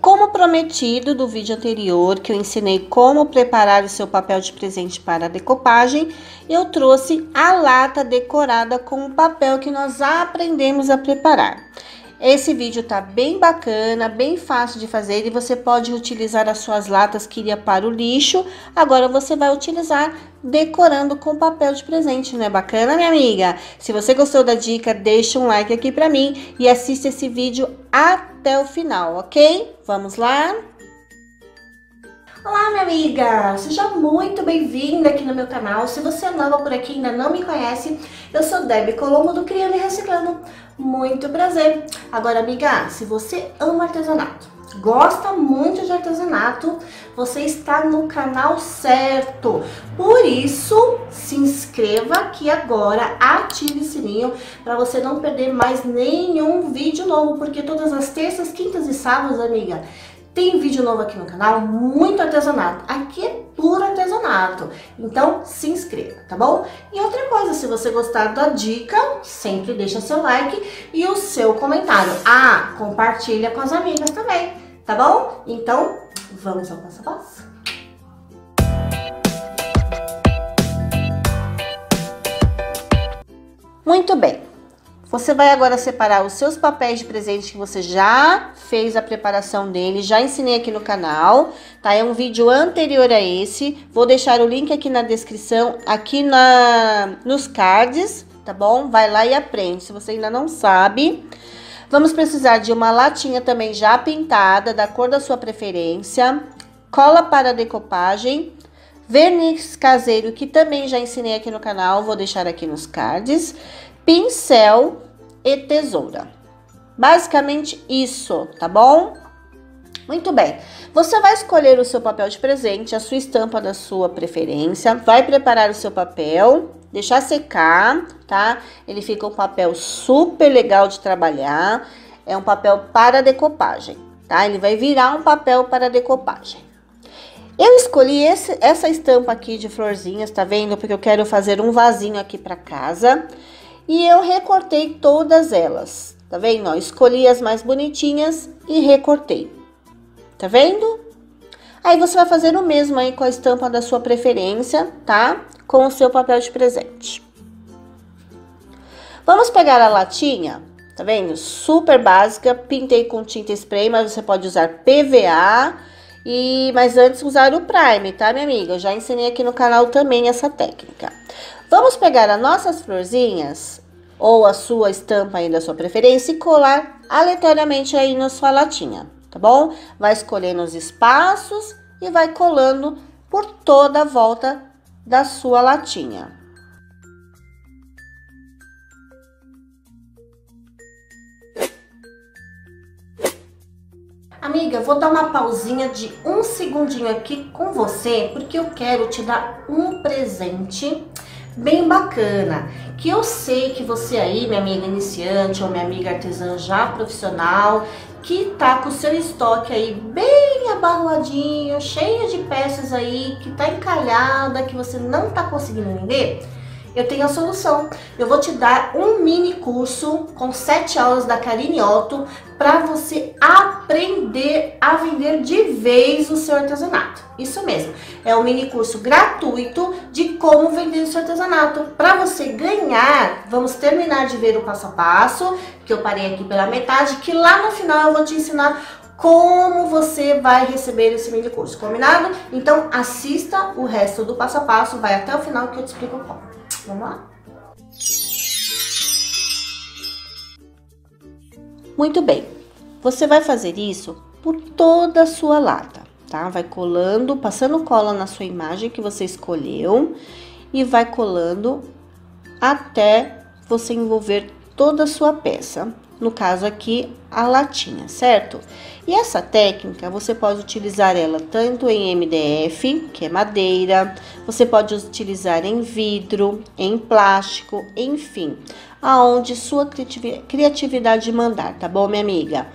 Como prometido do vídeo anterior, que eu ensinei como preparar o seu papel de presente para a decopagem, eu trouxe a lata decorada com o papel que nós aprendemos a preparar. Esse vídeo tá bem bacana, bem fácil de fazer e você pode utilizar as suas latas que iria para o lixo. Agora você vai utilizar decorando com papel de presente, não é bacana, minha amiga? Se você gostou da dica, deixa um like aqui pra mim e assista esse vídeo até o final, ok? Vamos lá? Olá, minha amiga! Seja muito bem-vinda aqui no meu canal. Se você é nova por aqui e ainda não me conhece, eu sou Debbie Colombo do Criando e Reciclando. Muito prazer! Agora, amiga, se você ama artesanato, gosta muito de artesanato, você está no canal certo. Por isso, se inscreva aqui agora, ative o sininho para você não perder mais nenhum vídeo novo, porque todas as terças, quintas e sábados, amiga, tem vídeo novo aqui no canal, muito artesanato. Aqui é puro artesanato, então se inscreva, tá bom? E outra coisa, se você gostar da dica, sempre deixa seu like e o seu comentário. Ah, compartilha com as amigas também, tá bom? Então, vamos ao passo a passo. Muito bem. Você vai agora separar os seus papéis de presente que você já fez a preparação dele, já ensinei aqui no canal, tá? É um vídeo anterior a esse, vou deixar o link aqui na descrição, aqui nos cards, tá bom? Vai lá e aprende, se você ainda não sabe. Vamos precisar de uma latinha também já pintada, da cor da sua preferência, cola para decopagem, verniz caseiro, que também já ensinei aqui no canal, vou deixar aqui nos cards, pincel e tesoura. Basicamente isso, tá bom? Muito bem. Você vai escolher o seu papel de presente, a sua estampa da sua preferência, vai preparar o seu papel, deixar secar, tá? Ele fica um papel super legal de trabalhar, é um papel para decopagem, tá? Ele vai virar um papel para decopagem. Eu escolhi essa estampa aqui de florzinhas, tá vendo? Porque eu quero fazer um vasinho aqui para casa. E eu recortei todas elas, tá vendo? Ó, escolhi as mais bonitinhas e recortei, tá vendo? Aí você vai fazer o mesmo aí com a estampa da sua preferência, tá? Com o seu papel de presente. Vamos pegar a latinha, tá vendo? Super básica, pintei com tinta spray, mas você pode usar PVA. Mas antes usar o prime, tá, minha amiga? Eu já ensinei aqui no canal também essa técnica. Vamos pegar as nossas florzinhas, ou a sua estampa aí da sua preferência, e colar aleatoriamente aí na sua latinha, tá bom? Vai escolhendo os espaços e vai colando por toda a volta da sua latinha. Amiga, eu vou dar uma pausinha de um segundinho aqui com você, porque eu quero te dar um presente bem bacana, que eu sei que você aí, minha amiga iniciante ou minha amiga artesã já profissional, que tá com o seu estoque aí bem abarroadinho, cheio de peças aí, que tá encalhada, que você não tá conseguindo vender, eu tenho a solução. Eu vou te dar um mini curso com 7 aulas da Karine Otto para você aprender a vender de vez o seu artesanato. Isso mesmo, é um mini curso gratuito de como vender o seu artesanato. Para você ganhar, vamos terminar de ver o passo a passo, que eu parei aqui pela metade, que lá no final eu vou te ensinar como você vai receber esse mini curso, combinado? Então assista o resto do passo a passo, vai até o final que eu te explico como. Vamos lá? Muito bem, você vai fazer isso por toda a sua lata, tá? Vai colando, passando cola na sua imagem que você escolheu e vai colando até você envolver toda a sua peça. No caso aqui, a latinha, certo? E essa técnica, você pode utilizar ela tanto em MDF, que é madeira, você pode utilizar em vidro, em plástico, enfim, aonde sua criatividade mandar, tá bom, minha amiga?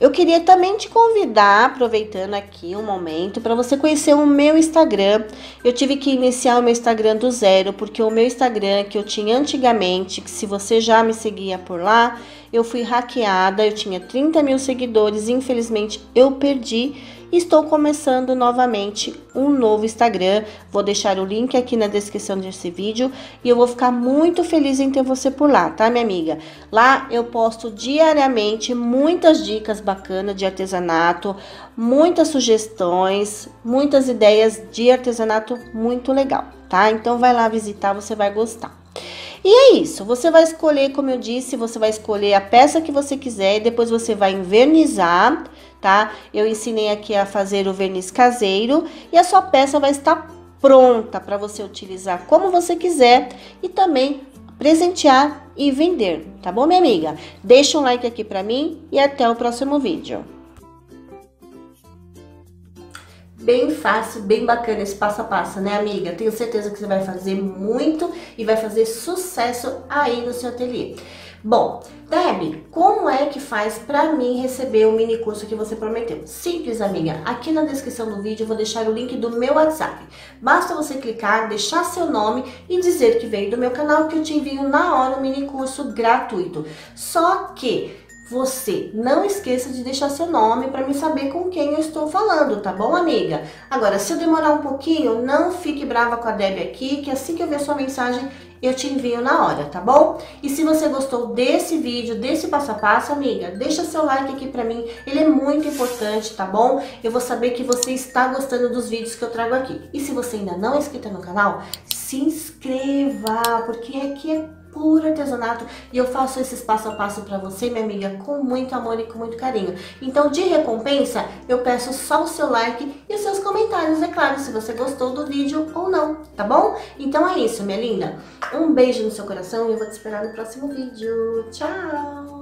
Eu queria também te convidar, aproveitando aqui um momento, para você conhecer o meu Instagram. Eu tive que iniciar o meu Instagram do zero, porque o meu Instagram que eu tinha antigamente, que se você já me seguia por lá, eu fui hackeada, eu tinha 30 mil seguidores, infelizmente eu perdi. Estou começando novamente um novo Instagram, vou deixar o link aqui na descrição desse vídeo e eu vou ficar muito feliz em ter você por lá, tá, minha amiga? Lá eu posto diariamente muitas dicas bacanas de artesanato, muitas sugestões, muitas ideias de artesanato muito legal, tá? Então vai lá visitar, você vai gostar. E é isso, você vai escolher, como eu disse, você vai escolher a peça que você quiser e depois você vai envernizar, tá? Eu ensinei aqui a fazer o verniz caseiro e a sua peça vai estar pronta para você utilizar como você quiser e também presentear e vender, tá bom, minha amiga? Deixa um like aqui para mim e até o próximo vídeo. Bem fácil, bem bacana esse passo a passo, né, amiga? Tenho certeza que você vai fazer muito e vai fazer sucesso aí no seu ateliê. Bom, Debbie, como é que faz pra mim receber o mini curso que você prometeu? Simples, amiga. Aqui na descrição do vídeo eu vou deixar o link do meu WhatsApp. Basta você clicar, deixar seu nome e dizer que veio do meu canal que eu te envio na hora o mini curso gratuito. Só que você não esqueça de deixar seu nome para me saber com quem eu estou falando, tá bom, amiga? Agora, se eu demorar um pouquinho, não fique brava com a Debbie aqui, que assim que eu ver sua mensagem, eu te envio na hora, tá bom? E se você gostou desse vídeo, desse passo a passo, amiga, deixa seu like aqui pra mim. Ele é muito importante, tá bom? Eu vou saber que você está gostando dos vídeos que eu trago aqui. E se você ainda não é inscrita no canal, se inscreva, porque aqui é puro artesanato e eu faço esses passo a passo pra você, minha amiga, com muito amor e com muito carinho. Então, de recompensa, eu peço só o seu like e os seus comentários, é claro, se você gostou do vídeo ou não, tá bom? Então é isso, minha linda. Um beijo no seu coração e eu vou te esperar no próximo vídeo. Tchau!